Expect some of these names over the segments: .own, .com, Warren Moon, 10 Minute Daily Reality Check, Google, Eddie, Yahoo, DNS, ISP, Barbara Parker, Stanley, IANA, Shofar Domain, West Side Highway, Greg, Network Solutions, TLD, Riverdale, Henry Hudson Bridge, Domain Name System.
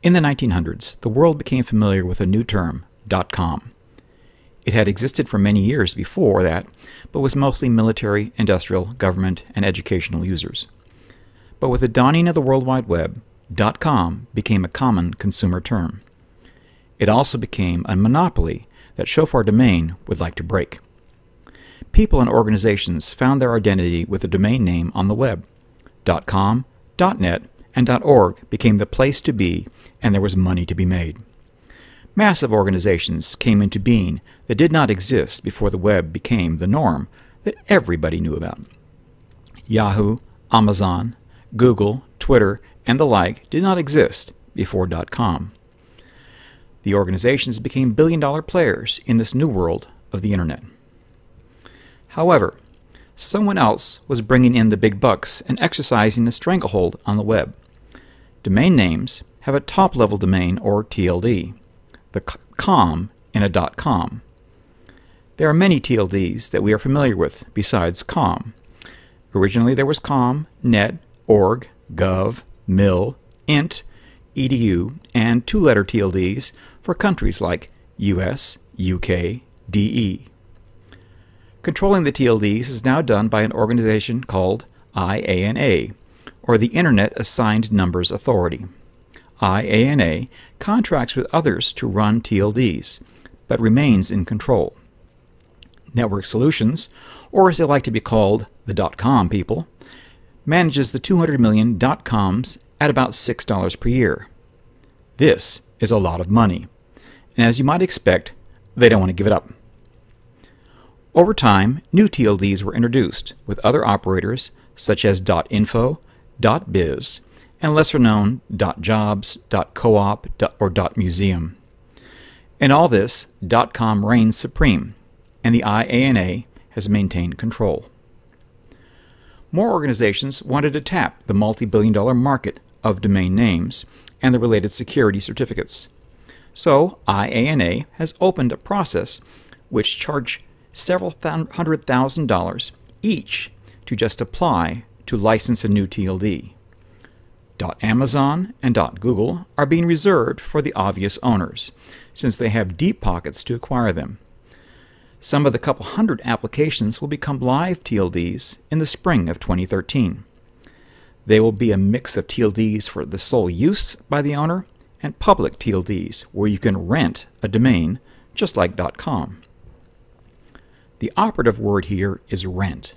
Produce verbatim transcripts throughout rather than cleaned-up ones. In the nineteen hundreds, the world became familiar with a new term, .com. It had existed for many years before that, but was mostly military, industrial, government, and educational users. But with the dawning of the World Wide Web, .com became a common consumer term. It also became a monopoly that Shofar Domain would like to break. People and organizations found their identity with a domain name on the web. .com, .net, and .org became the place to be, and there was money to be made. Massive organizations came into being that did not exist before the web became the norm that everybody knew about. Yahoo, Amazon, Google, Twitter, and the like did not exist before .com. The organizations became billion-dollar players in this new world of the internet. However, someone else was bringing in the big bucks and exercising a stranglehold on the web. Domain names have a top-level domain, or T L D, the com in a .com. There are many T L Ds that we are familiar with besides com. Originally there was com, net, org, gov, mil, int, edu, and two-letter T L Ds for countries like U S, U K, D E. Controlling the T L Ds is now done by an organization called I A N A, or the Internet Assigned Numbers Authority. I A N A contracts with others to run T L Ds, but remains in control. Network Solutions, or as they like to be called, the dot-com people, manages the two hundred million dot-coms at about six dollars per year. This is a lot of money, and as you might expect, they don't want to give it up. Over time, new T L Ds were introduced with other operators such as .info, .biz, and lesser-known .jobs, .coop, or .museum. In all this, .com reigns supreme, and the I A N A has maintained control. More organizations wanted to tap the multi-billion dollar market of domain names and the related security certificates. So I A N A has opened a process which charged several hundred thousand dollars each to just apply to license a new T L D. .Amazon and .Google are being reserved for the obvious owners, since they have deep pockets to acquire them. Some of the couple hundred applications will become live T L Ds in the spring of twenty thirteen. They will be a mix of T L Ds for the sole use by the owner and public T L Ds where you can rent a domain, just like .com. The operative word here is rent.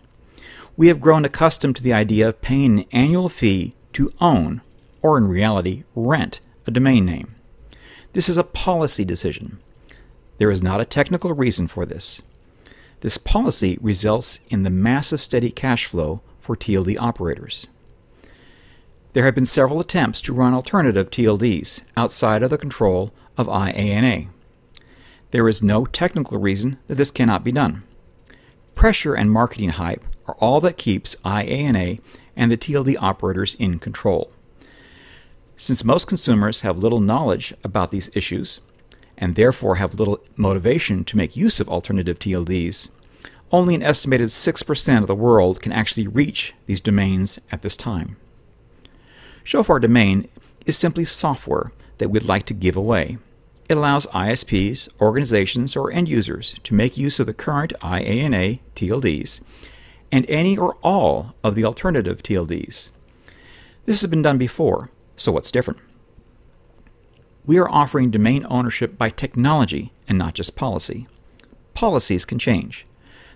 We have grown accustomed to the idea of paying an annual fee to own, or in reality, rent, a domain name. This is a policy decision. There is not a technical reason for this. This policy results in the massive steady cash flow for T L D operators. There have been several attempts to run alternative T L Ds outside of the control of I A N A. There is no technical reason that this cannot be done. Pressure and marketing hype are all that keeps I A N A and the T L D operators in control. Since most consumers have little knowledge about these issues, and therefore have little motivation to make use of alternative T L Ds, only an estimated six percent of the world can actually reach these domains at this time. Shofar Domain is simply software that we'd like to give away. It allows I S Ps, organizations, or end users to make use of the current I A N A T L Ds and any or all of the alternative T L Ds. This has been done before, so what's different? We are offering domain ownership by technology and not just policy. Policies can change.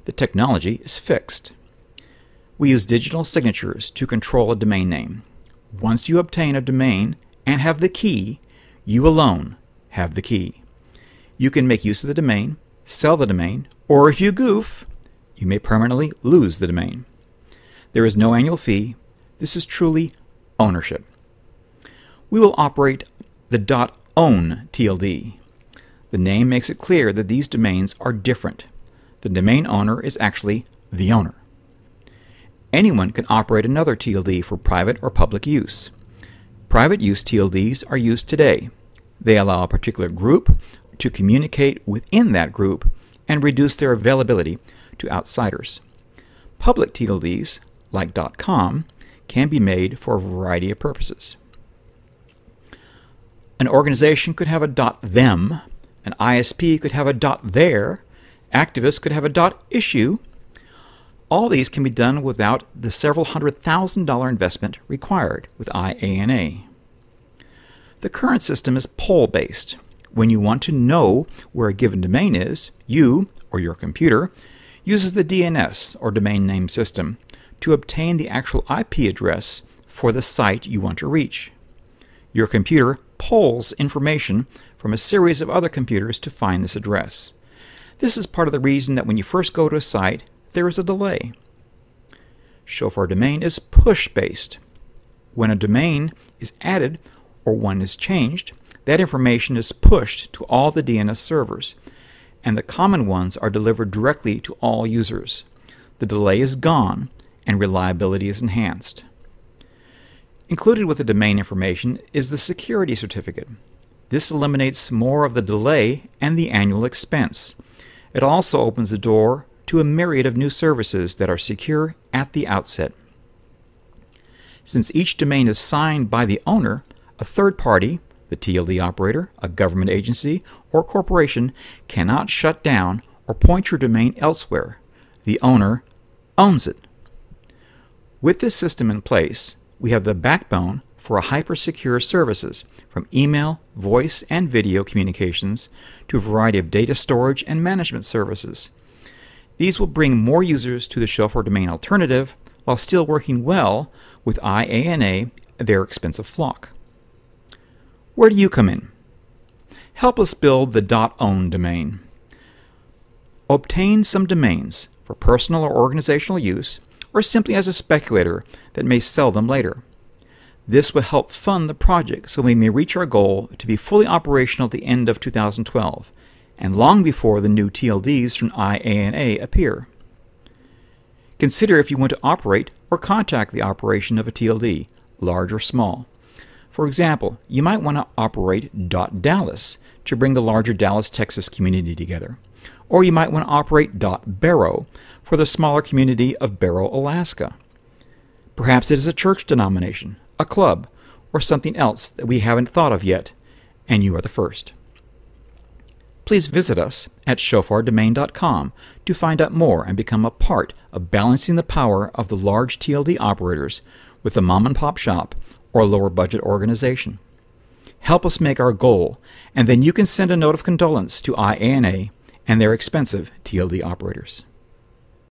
The technology is fixed. We use digital signatures to control a domain name. Once you obtain a domain and have the key, you alone have the key. You can make use of the domain, sell the domain, or if you goof, you may permanently lose the domain. There is no annual fee. This is truly ownership. We will operate the .own T L D. The name makes it clear that these domains are different. The domain owner is actually the owner. Anyone can operate another T L D for private or public use. Private use T L Ds are used today. They allow a particular group to communicate within that group and reduce their availability to outsiders. Public T L Ds, like .com, can be made for a variety of purposes. An organization could have a .them, an I S P could have a .there, activists could have a .issue. All these can be done without the several hundred thousand dollar investment required with I A N A. The current system is poll-based. When you want to know where a given domain is, you, or your computer, uses the D N S, or Domain Name System, to obtain the actual I P address for the site you want to reach. Your computer polls information from a series of other computers to find this address. This is part of the reason that when you first go to a site, there is a delay. Shofar Domain is push-based. When a domain is added or one is changed, that information is pushed to all the D N S servers, and the common ones are delivered directly to all users. The delay is gone, and reliability is enhanced. Included with the domain information is the security certificate. This eliminates more of the delay and the annual expense. It also opens the door to a myriad of new services that are secure at the outset. Since each domain is signed by the owner, a third party, the T L D operator, a government agency, or corporation, cannot shut down or point your domain elsewhere. The owner owns it. With this system in place, we have the backbone for hyper-secure services, from email, voice, and video communications to a variety of data storage and management services. These will bring more users to the Shofar Domain alternative while still working well with I A N A, their expensive flock. Where do you come in? Help us build the .own domain. Obtain some domains for personal or organizational use, or simply as a speculator that may sell them later. This will help fund the project so we may reach our goal to be fully operational at the end of two thousand twelve, and long before the new T L Ds from I A N A appear. Consider if you want to operate or contact the operation of a T L D, large or small. For example, you might want to operate .Dallas to bring the larger Dallas, Texas community together. Or you might want to operate .Barrow for the smaller community of Barrow, Alaska. Perhaps it is a church denomination, a club, or something else that we haven't thought of yet, and you are the first. Please visit us at shofar domain dot com to find out more and become a part of balancing the power of the large T L D operators with the mom-and-pop shop or lower-budget organization. Help us make our goal, and then you can send a note of condolence to I A N A and their expensive T L D operators.